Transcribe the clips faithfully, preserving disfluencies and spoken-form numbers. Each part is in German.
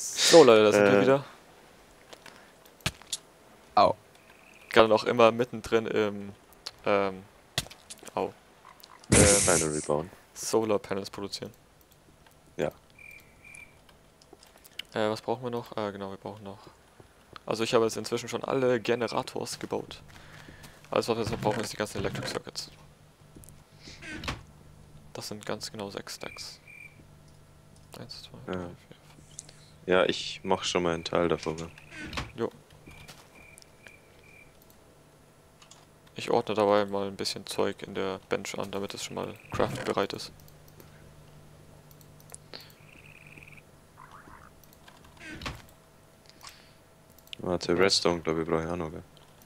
So Leute, da sind äh. wir wieder. Au. Gerade noch immer mittendrin im ähm, Au. Äh, Final Rebound. Solar Panels produzieren. Ja. Äh, was brauchen wir noch? Ah, genau, wir brauchen noch. Also ich habe jetzt inzwischen schon alle Generators gebaut. Alles was wir jetzt noch brauchen ist die ganzen Electric Circuits. Das sind ganz genau sechs Stacks. Eins, zwei, drei, vier, fünf. Ja, ich mach schon mal einen Teil davon. Ne? Jo. Ich ordne dabei mal ein bisschen Zeug in der Bench an, damit es schon mal craftbereit ist. Warte, Redstone glaube ich brauche ich auch noch, gell?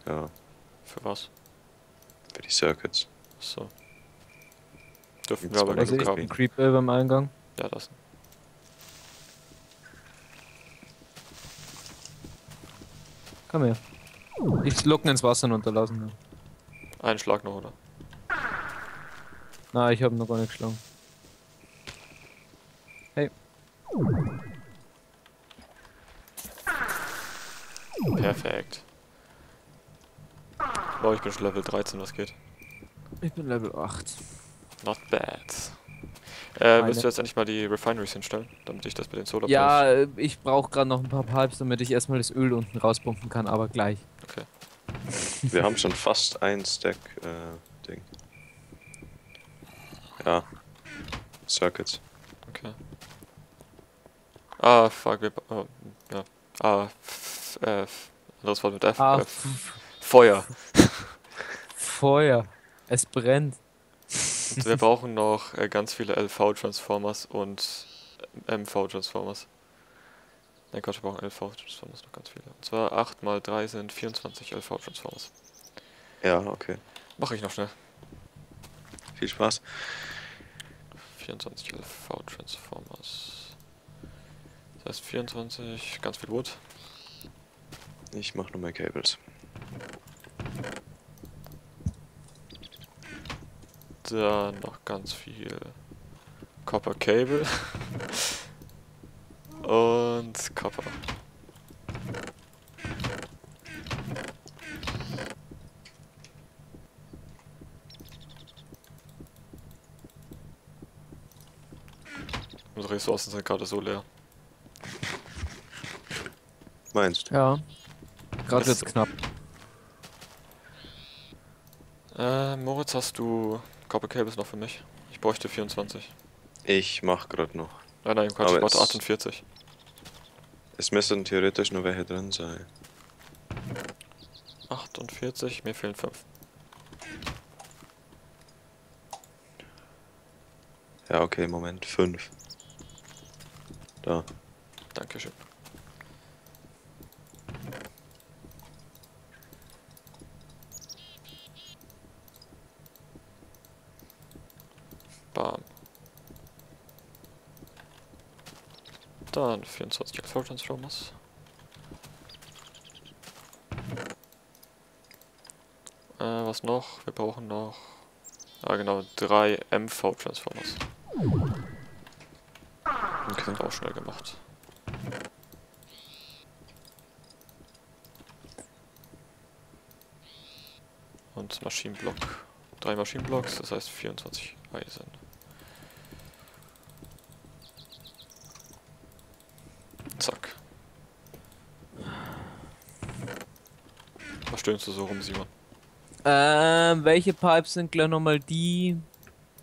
Ja. Für was? Für die Circuits. So. Dürfen jetzt wir aber nicht haben. Creeper beim Eingang? Ja, lassen. Komm her. Ich locken ins Wasser runterlassen. Ja. Einen Schlag noch, oder? Nein, ich habe noch gar nicht geschlagen. Hey. Perfekt. Oh, ich bin schon Level dreizehn, was geht? Ich bin Level acht. Not bad. Äh, willst du jetzt endlich mal die Refineries hinstellen, damit ich das mit den Solar Panels... Ja, ich brauche gerade noch ein paar Pipes, damit ich erstmal das Öl unten rauspumpen kann, aber gleich. Okay. Wir haben schon fast ein Stack, äh, Ding. Ja. Circuits. Okay. Ah, fuck, wir... Oh, ja. Ah, f, äh, anderes Wort mit F. Ah, f Feuer. Feuer. Es brennt. Und wir brauchen noch äh, ganz viele L V-Transformers und M V-Transformers. Nein, Gott, wir brauchen L V-Transformers noch ganz viele. Und zwar acht mal drei sind vierundzwanzig L V-Transformers. Ja, okay. Mache ich noch schnell. Viel Spaß. vierundzwanzig L V-Transformers. Das heißt vierundzwanzig, ganz viel Wood. Ich mache nur mehr Cables. Da noch ganz viel Copper Cable und Copper. Unsere Ressourcen sind gerade so leer. Meinst du? Ja. Gerade jetzt knapp. Äh, Moritz, hast du Koppelkabel noch für mich? Ich bräuchte vierundzwanzig. Ich mach grad noch. Nein, nein, Quatsch, ich brauche achtundvierzig. Es müssen theoretisch nur welche drin sein. achtundvierzig, mir fehlen fünf. Ja, okay, Moment, fünf. Da. Dankeschön. Dann vierundzwanzig L V-Transformers. Äh, was noch? Wir brauchen noch... Ah genau, drei M V-Transformers. Okay. Das ist auch schnell gemacht. Und Maschinenblock. Drei Maschinenblocks, das heißt vierundzwanzig Eisen. Zack. Was stöhnst du so rum, Simon? Ähm, welche Pipes sind gleich nochmal die,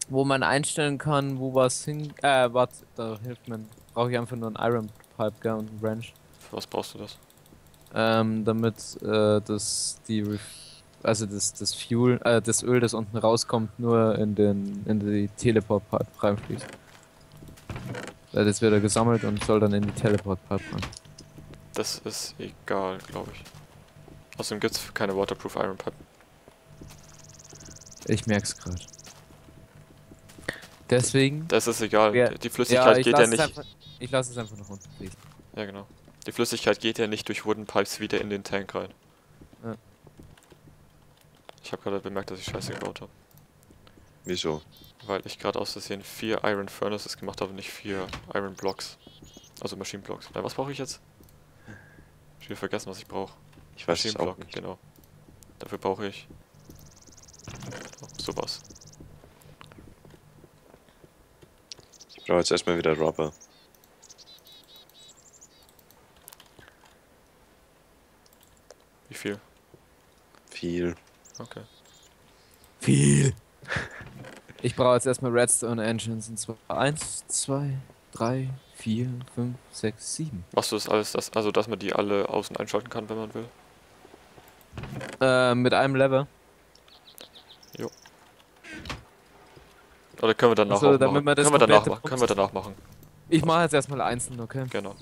wo man einstellen kann, wo was hin... Äh, warte, da hilft mir. Brauche ich einfach nur ein Iron Pipe, gell, und einen Wrench. Für was brauchst du das? Ähm, damit, äh, das, die... Ref also das, das Fuel, äh, das Öl, das unten rauskommt, nur in den... in die Teleport Pipe reinfließt. Weil das wird er gesammelt und soll dann in die Teleport Pipe rein. Das ist egal, glaube ich. Außerdem gibt es keine Waterproof Iron Pipe. Ich merk's gerade. Deswegen. Das ist egal. Ja, die Flüssigkeit ja, geht ja nicht. Einfach, ich lasse es einfach noch unten liegen. Ja, genau. Die Flüssigkeit geht ja nicht durch Wooden Pipes wieder in den Tank rein. Ja. Ich habe gerade bemerkt, dass ich Scheiße gebaut habe. Wieso? Weil ich gerade aus Versehen vier Iron Furnaces gemacht habe und nicht vier Iron Blocks. Also Machine Blocks. Was brauche ich jetzt? Ich habe vergessen, was ich brauche. Ich weiß es auch nicht. Genau. Dafür brauche ich sowas. Ich brauche jetzt erstmal wieder Rubber. Wie viel? Viel. Okay. Viel. Ich brauche jetzt erstmal Redstone Engines, und zwar eins, zwei, drei, vier, fünf, sechs, sieben. Machst du das alles, das, also dass man die alle außen einschalten kann, wenn man will? Äh, mit einem Lever. Jo. Oder können wir danach also, auch machen? Können wir danach, ma können wir danach machen. Ich mache jetzt erstmal einzeln, okay? Genau.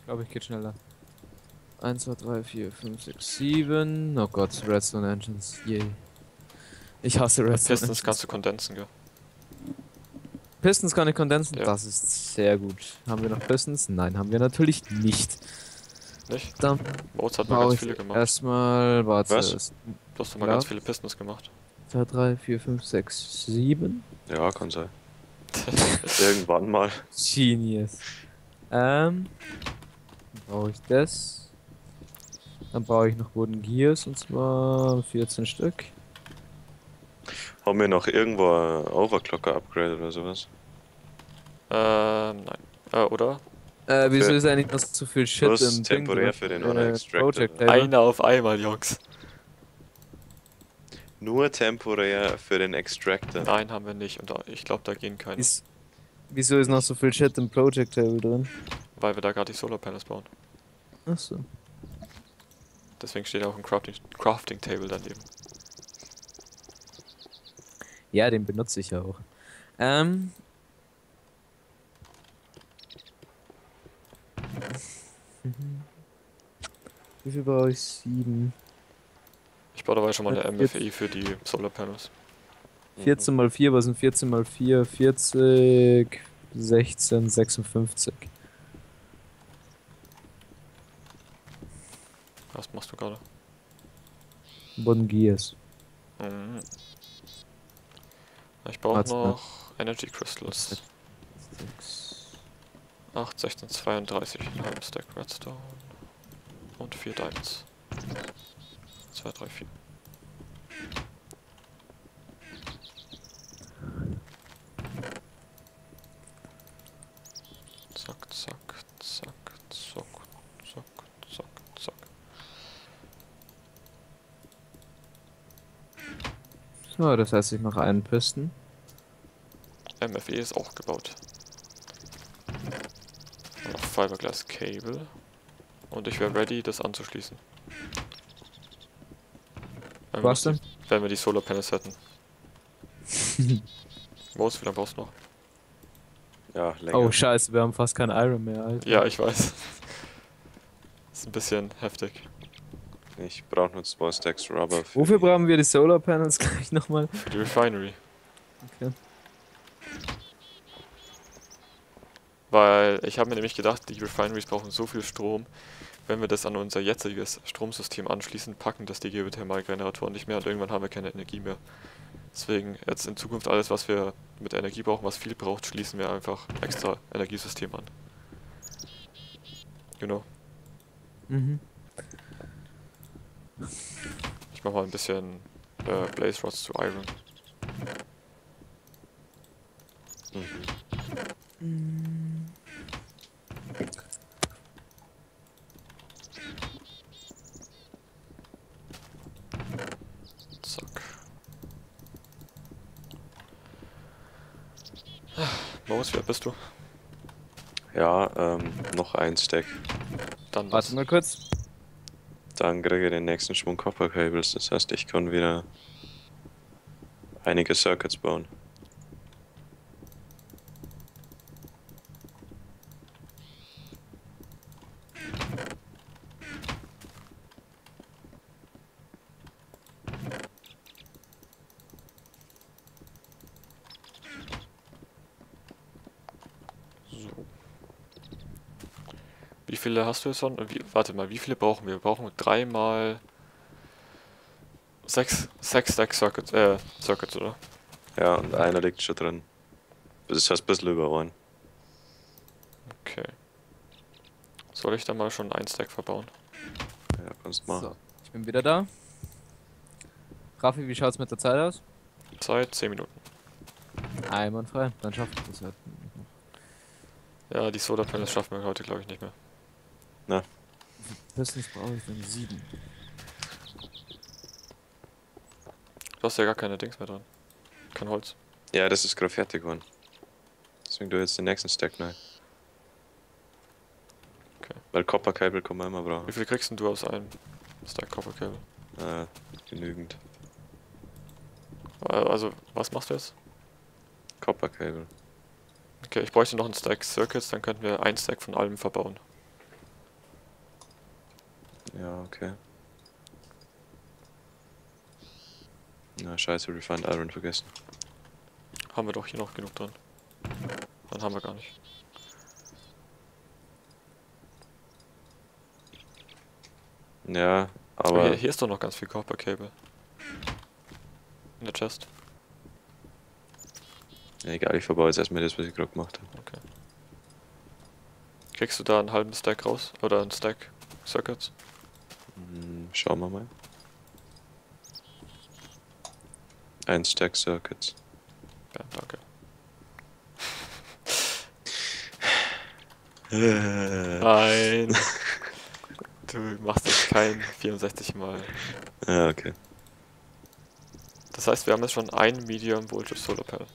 Ich glaube, ich geht schneller. eins, zwei, drei, vier, fünf, sechs, sieben. Oh Gott, Redstone Engines. Yay. Ich hasse Redstone. Pistons kannst du kondensen, gell? Pistons kann ich kondensen? Ja. Das ist sehr gut. Haben wir noch Pistons? Nein, haben wir natürlich nicht. Nicht? Dann Moritz hat mal ganz viele gemacht. Erstmal, warte. Was? Du hast doch mal ja. ganz viele Pistons gemacht. zwei, drei, vier, fünf, sechs, sieben. Ja, kann sein. Irgendwann mal. Genius. Ähm. Brauche ich das. Dann brauche ich noch Boden Gears, und zwar vierzehn Stück. Haben wir noch irgendwo ein Overclocker-Upgrade oder sowas? Ähm, nein. Äh, oder? Äh, wieso für ist eigentlich noch so viel Shit im temporär Ding, für den äh, einer auf einmal, Jungs. Nur temporär für den Extractor. Nein, haben wir nicht. Und ich glaube, da gehen keine. Ist, wieso ist noch so viel Shit im Project Table drin? Weil wir da gerade die Solar Panels bauen. Achso. Deswegen steht auch ein Crafting, Crafting Table daneben. Ja, den benutze ich ja auch. Ähm. Wie viel brauche ich? Sieben. Ich baue dabei schon mal eine M F E für die Solar Panels. vierzehn mal vier, was sind vierzehn mal vier? vierzig, sechzehn, sechsundfünfzig. Was machst du gerade? Boden Gears. Mhm. Ich brauche noch, noch Energy Crystals. acht, sechzehn, zweiunddreißig in einem Stack Redstone. Und vier Diamonds. zwei, drei, vier. Zack, zack, zack, zack, zack, zack, zack. So, das heißt, ich mache einen Pisten. M F E ist auch gebaut. Und Fiberglass Cable. Und ich wäre ready, das anzuschließen. Wenn Was wir, denn? Wenn wir die Solar Panels hätten. Moritz, wie lange brauchst du noch? Ja, länger. Oh, scheiße, wir haben fast kein Iron mehr, Alter. Ja, ich weiß. Ist ein bisschen heftig. Ich brauche nur zwei Stacks Rubber. Wofür brauchen wir die Solar Panels gleich nochmal? Für die Refinery. Okay. Weil ich habe mir nämlich gedacht, die Refineries brauchen so viel Strom, wenn wir das an unser jetziges Stromsystem anschließen, packen das die Geothermalgeneratoren nicht mehr und irgendwann haben wir keine Energie mehr. Deswegen jetzt in Zukunft alles, was wir mit Energie brauchen, was viel braucht, schließen wir einfach extra Energiesystem an. Genau. Mhm. Ich mache mal ein bisschen äh, Blaze Rods zu Iron. Mhm. Mhm. Zack. Moritz, wer bist du? Ja, ähm, noch ein Stack. Dann warte mal kurz. Dann kriege ich den nächsten Schwung Copper Cables, das heißt, ich kann wieder einige Circuits bauen. Wie viele hast du jetzt schon? Wie, warte mal, wie viele brauchen wir? Wir brauchen dreimal sechs, sechs Stack Circuits, äh, Circuits, oder? Ja, und einer liegt schon drin. Das heißt ein bisschen über ein. Okay. Soll ich da mal schon einen Stack verbauen? Ja, kannst mal. So, ich bin wieder da. Raffi, wie schaut's mit der Zeit aus? Zeit, zehn Minuten. Einwandfrei, dann schafft es das halt. Ja, die Solar Panels schaffen wir heute, glaube ich, nicht mehr. Na. Pistons brauche ich dann sieben. Du hast ja gar keine Dings mehr dran. Kein Holz. Ja, das ist gerade fertig geworden. Deswegen du jetzt den nächsten Stack rein. Okay. Weil Copper Cables kann man immer brauchen. Wie viel kriegst denn du aus einem Stack Copper Cables? Äh, genügend. Also, was machst du jetzt? Copper Cables. Okay, ich bräuchte noch einen Stack Circuits, dann könnten wir einen Stack von allem verbauen. Ja, okay. Na scheiße, Refined Iron vergessen. Haben wir doch hier noch genug dran. Dann haben wir gar nicht. Ja, aber... Hier, hier ist doch noch ganz viel Copper Cables. In der Chest. Ja, egal, ich verbaue jetzt erstmal das, was ich gerade gemacht habe. Okay. Kriegst du da einen halben Stack raus? Oder einen Stack Circuits? Hm, schauen wir mal. Ein Stack Circuits. Ja, danke. Nein! Du machst jetzt kein vierundsechzig mal. Ja, okay. Das heißt, wir haben jetzt schon ein Medium Voltage Solar Panel.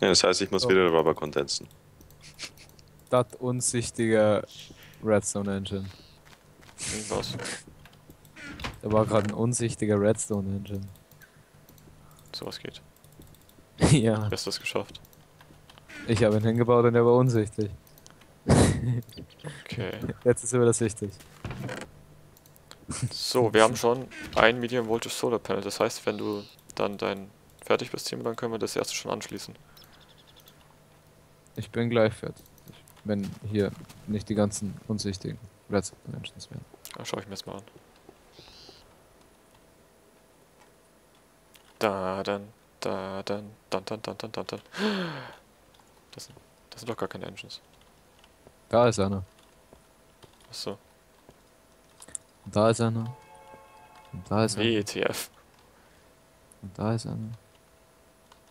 Ja, das heißt, ich muss oh. wieder Rubber kondensen. Das unsichtige Redstone Engine. Was? Da war gerade ein unsichtiger Redstone Engine. Sowas geht. Ja. Du hast das geschafft. Ich habe ihn hingebaut und er war unsichtig. Okay. Jetzt ist über das sichtig. So, wir haben schon ein Medium Voltage Solar Panel. Das heißt, wenn du dann dein fertig bist, Team, dann können wir das erste schon anschließen. Ich bin gleich fertig, wenn hier nicht die ganzen unsichtigen letzten Menschen wären. Dann schaue ich mir das mal an. Da, dann, da, dann, dann, dann, dann, dann, dann. Das sind, das sind doch gar keine Engines. Da ist einer. Achso. Und da ist einer. Und da ist einer. W E T F. Und da ist einer.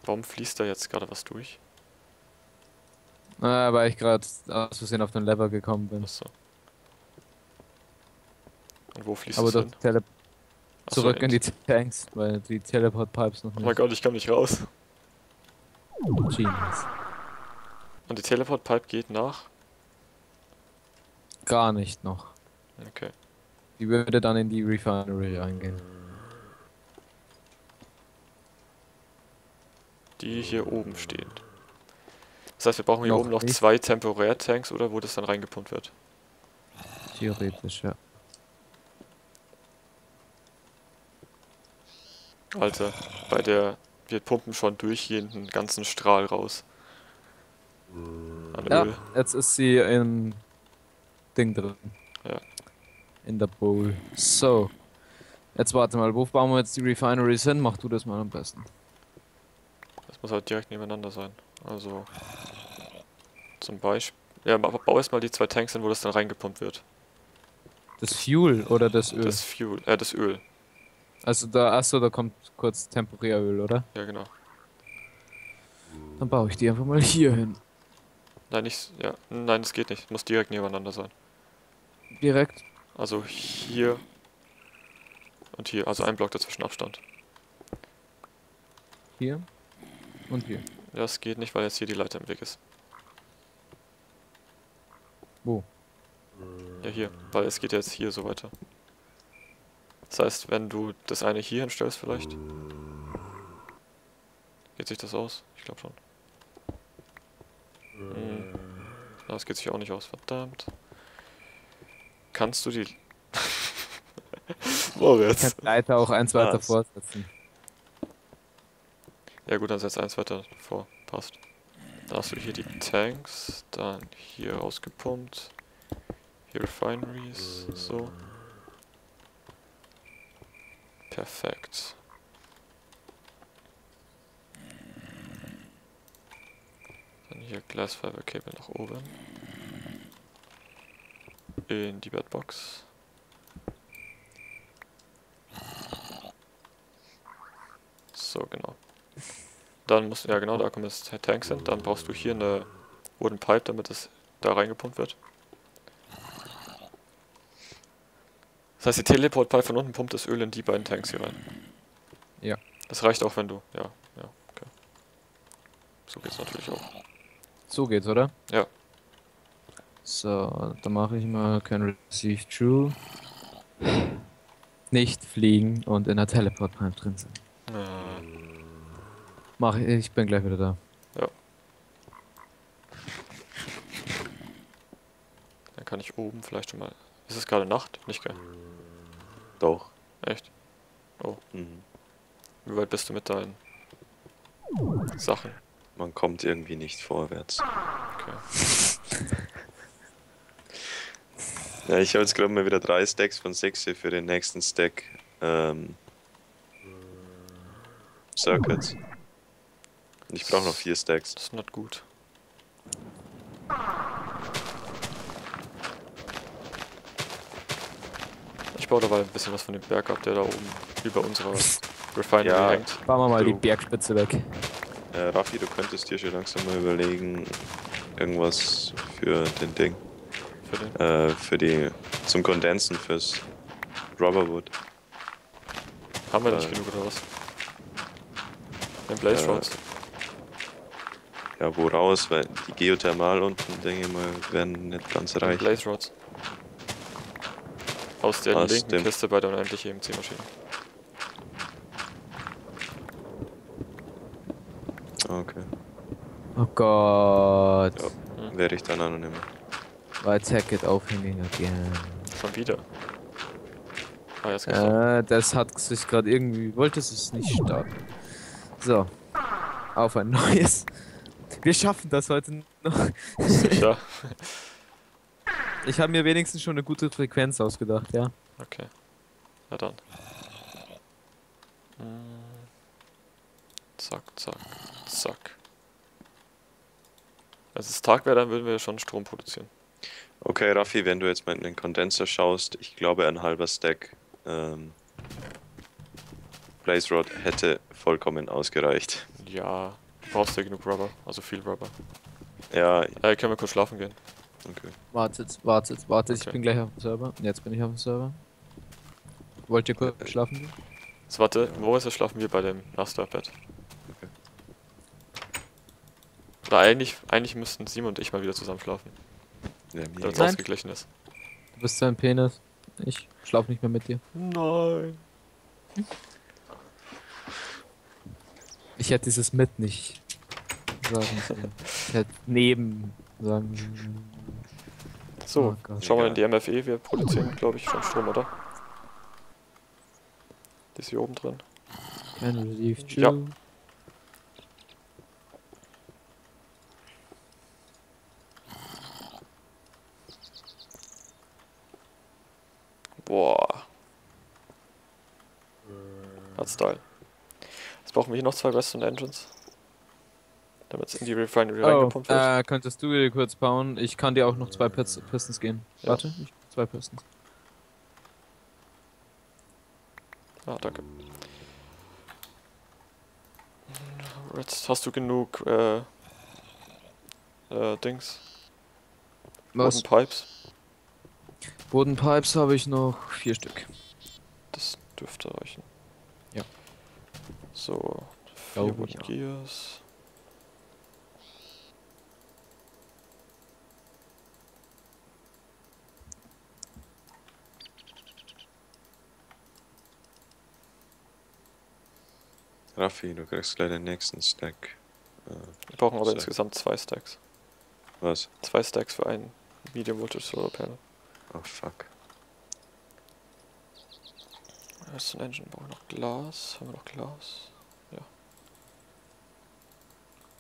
Warum fließt da jetzt gerade was durch? Na, weil ich gerade aus Versehen auf den Lever gekommen bin. Achso. Und wo fließt das hin? Tele Achso, zurück in die Tanks, weil die Teleport Pipes noch nicht. Oh mein Gott, ich komme nicht raus. Genius. Und die Teleport Pipe geht nach? Gar nicht noch. Okay. Die würde dann in die Refinery eingehen. Die hier oben stehen. Das heißt, wir brauchen hier noch oben noch nicht. Zwei Temporär-Tanks, oder? Wo das dann reingepumpt wird. Theoretisch, ja. Alter, bei der... Wir pumpen schon durch jeden ganzen Strahl raus. An ja, Öl. Jetzt ist sie in... Ding drin. Ja. In der Bowl. So. Jetzt warte mal, wo bauen wir jetzt die Refineries hin? Mach du das mal am besten. Das muss halt direkt nebeneinander sein. Also... Zum Beispiel... Ja, bau erstmal die zwei Tanks hin, wo das dann reingepumpt wird. Das Fuel oder das Öl? Das Fuel, äh, das Öl. Also da, achso, da kommt kurz temporär Öl, oder? Ja, genau. Dann baue ich die einfach mal hier hin. Nein, ich, ja, nein, das geht nicht. Muss direkt nebeneinander sein. Direkt? Also hier und hier. Also ein Block dazwischen Abstand. Hier und hier. Das geht nicht, weil jetzt hier die Leiter im Weg ist. Wo? Ja, hier. Weil es geht jetzt hier so weiter. Das heißt, wenn du das eine hier hinstellst vielleicht... Geht sich das aus? Ich glaube schon. Hm. Na, das geht sich auch nicht aus. Verdammt. Kannst du die... Moritz. Ich kann Leiter auch eins weiter vorsetzen. Ja gut, dann setz eins weiter vor. Passt. Da hast du hier die Tanks. Dann hier rausgepumpt. Hier Refineries. So. Perfekt. Dann hier Glasfaserkabel nach oben. in die Bedbox. So, genau. Dann muss, ja genau, da kommen jetzt Tanks hin. Dann brauchst du hier eine Wooden Pipe, damit es da reingepumpt wird. Das heißt, die Teleport Pipe von unten pumpt das Öl in die beiden Tanks hier rein. Ja. Das reicht auch, wenn du, ja, ja, okay. So geht's natürlich auch. So geht's, oder? Ja. So, dann mache ich mal Can Receive True. Nicht fliegen und in der Teleport Pipe drin sein. Hm. Mach ich, ich bin gleich wieder da. Ja. Dann kann ich oben vielleicht schon mal. Ist es gerade Nacht? Nicht geil. Doch. Echt? Oh. Mhm. Wie weit bist du mit deinen Sachen? Man kommt irgendwie nicht vorwärts. Okay. Ja, ich habe jetzt gerade mal wieder drei Stacks von sechs hier für den nächsten Stack. Ähm, Circuits. Und ich brauche noch vier Stacks. Das ist nicht gut. Ich baue dabei ein bisschen was von dem Berg ab, der da oben über unserer Refinery ja, hängt. Fahren wir mal du. die Bergspitze weg. Äh, Raffi, du könntest dir schon langsam mal überlegen, irgendwas für den Ding. Für den? Äh, für die. Zum Kondensen, fürs Rubberwood. Haben wir äh, nicht genug oder was? Den Blaze Rods. Äh, ja, wo raus? Weil die Geothermal unten, denke ich mal, werden nicht ganz reich. Blaze Rods. Aus der Aus linken Kiste bei der unendlichen E M C-Maschine. Okay. Oh Gott. Ja, hm. Wäre ich dann anonym. Weil Circuit aufhängen again. Schon wieder. Ah, jetzt geht's äh, das hat sich gerade irgendwie. Wollte es nicht starten. So. Auf ein neues. Wir schaffen das heute noch. Sicher. Ich habe mir wenigstens schon eine gute Frequenz ausgedacht, ja. Okay. Na dann. Hm. Zack, zack, zack. Wenn es Tag wäre, dann würden wir schon Strom produzieren. Okay, Raffi, wenn du jetzt mal in den Kondenser schaust, ich glaube ein halber Stack ähm, Blaze Rod hätte vollkommen ausgereicht. Ja, du brauchst ja genug Rubber, also viel Rubber. Ja. Äh, können wir kurz schlafen gehen? Okay. Wartet, wartet, wartet, okay. Ich bin gleich auf dem Server. Jetzt bin ich auf dem Server. Wollt ihr kurz äh, schlafen gehen? So, warte, wo ist das? Schlafen wir bei dem Masterbett. Okay. Na, eigentlich, eigentlich müssten Simon und ich mal wieder zusammen schlafen. Ja, damit es ausgeglichen ist. Du bist so ein Penis. Ich schlafe nicht mehr mit dir. Nein. Ich hätte dieses mit nicht sagen sollen. Ich hätte neben sagen sollen. So, oh, schauen wir mal in die M F E, wir produzieren glaube ich schon Strom, oder? Die ist hier oben drin. Ja. Boah. Hat Style. Jetzt brauchen wir hier noch zwei Redstone Engines. Damit es in die Refinery oh, reingepumpt wird. Äh, könntest du dir kurz bauen? Ich kann dir auch noch zwei Pist Pistons gehen. Ja. Warte, ich, zwei Pistons. Ah, danke. Jetzt hast du genug äh, äh, Dings. Was? Bodenpipes. Bodenpipes habe ich noch vier Stück. Das dürfte reichen. Ja. So, vier Boden Gears. Raffi, du kriegst gleich den nächsten Stack. Äh, Wir brauchen aber Stack. insgesamt zwei Stacks. Was? Zwei Stacks für einen Medium Voltage Solar Panel. Oh fuck. Das ist ein Engine, brauchen wir noch Glas. Haben wir noch Glas? Ja.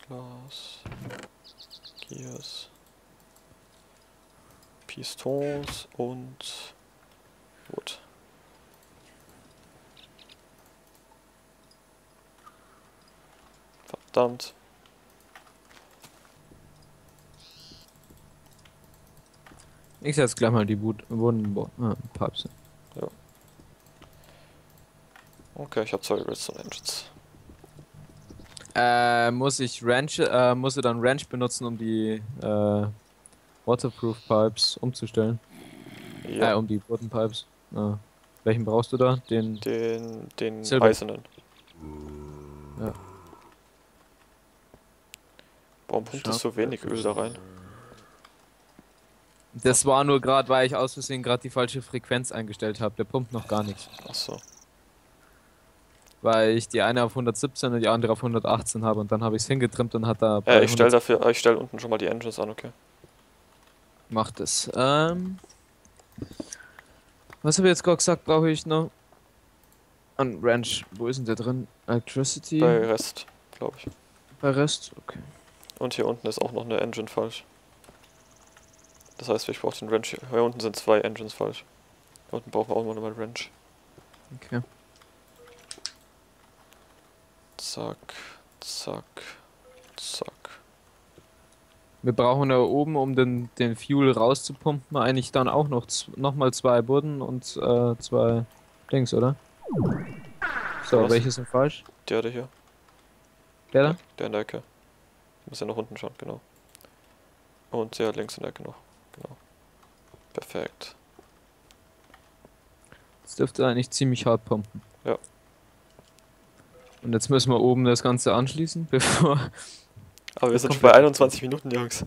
Glas. Gears. Pistons und Wood. Verdammt. Ich setze gleich mal die Wooden Pipes. Äh, ja. Okay, ich habe zwei Redstone Engines. Äh, muss ich Wrench, äh, muss er dann Wrench benutzen, um die äh, Waterproof Pipes umzustellen? Ja. Äh, um die Boden Pipes. Ah. Welchen brauchst du da? Den. Den. Den eisernen. Ja. Warum pumpt es so wenig Öl da rein? Das war nur gerade, weil ich aus Versehen gerade die falsche Frequenz eingestellt habe. Der pumpt noch gar nichts. Achso. Weil ich die eine auf hundertsiebzehn und die andere auf hundertachtzehn habe und dann habe ich es hingetrimmt und hat da. Ja, ich stelle dafür, ich stelle unten schon mal die Engines an, okay. Macht es. Ähm. Was habe ich jetzt gerade gesagt, brauche ich noch? An Ranch. Wo ist denn der drin? Electricity? Bei Rest, glaube ich. Bei Rest? Okay. Und hier unten ist auch noch eine Engine falsch. Das heißt, ich brauche den Wrench. Hier unten sind zwei Engines falsch. Hier unten brauchen wir auch noch mal einen Wrench. Okay. Zack, zack, zack. Wir brauchen da oben, um den, den Fuel rauszupumpen, eigentlich dann auch noch, noch mal zwei Boden und äh, zwei Dings, oder? So, was? Welches sind falsch? Der da hier. Der da? Der in der Ecke. Muss ja nach unten schauen, genau. Und der links in der Ecke noch. Genau. Perfekt. Jetzt dürfte er eigentlich ziemlich hart pumpen. Ja. Und jetzt müssen wir oben das Ganze anschließen, bevor... Aber wir sind schon bei einundzwanzig Minuten, Jungs.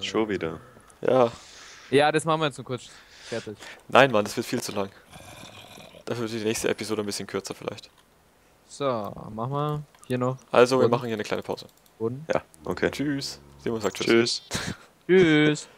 Schon wieder. Ja. Ja, das machen wir jetzt nur kurz. Fertig. Nein, Mann, das wird viel zu lang. Dafür wird die nächste Episode ein bisschen kürzer vielleicht. So, machen wir hier noch. Also, wir machen hier eine kleine Pause. Boden? Ja, okay. Tschüss. Simon sagt Tschüss. Tschüss. Tschüss.